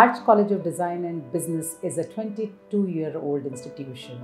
Arch College of Design and Business is a 22-year-old institution.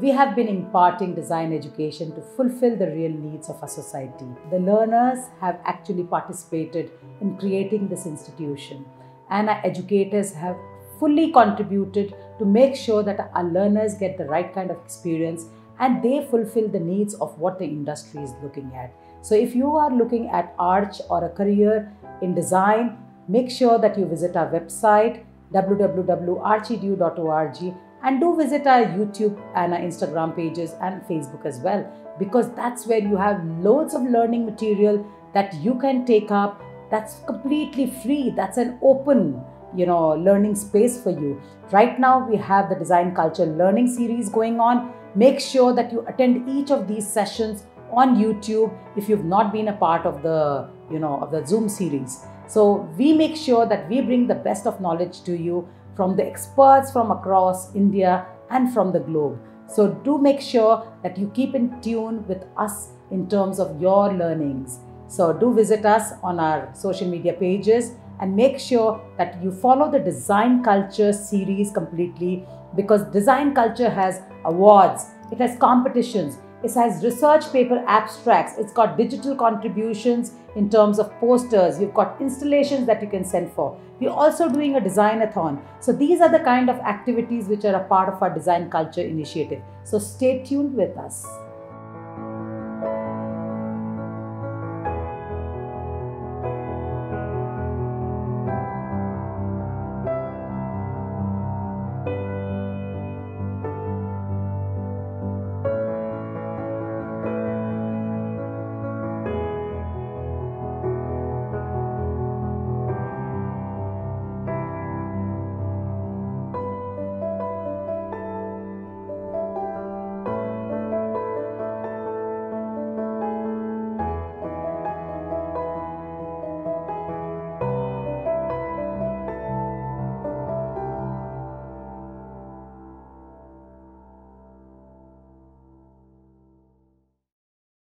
We have been imparting design education to fulfill the real needs of our society. The learners have actually participated in creating this institution, and our educators have fully contributed to make sure that our learners get the right kind of experience and they fulfill the needs of what the industry is looking at. So if you are looking at Arch or a career in design, make sure that you visit our website www.archidu.org and do visit our YouTube and our Instagram pages and Facebook as well, because that's where you have loads of learning material that you can take up. That's completely free. That's an open, learning space for you. Right now we have the Design Culture Learning Series going on. Make sure that you attend each of these sessions on YouTube if you've not been a part of the, Zoom series. So we make sure that we bring the best of knowledge to you from the experts from across India and from the globe. So do make sure that you keep in tune with us in terms of your learnings. So do visit us on our social media pages and make sure that you follow the Design Culture series completely, because Design Culture has awards, it has competitions, it has research paper abstracts, it's got digital contributions in terms of posters, you've got installations that you can send for. We're also doing a design-a-thon. So these are the kind of activities which are a part of our Design Culture initiative. So stay tuned with us.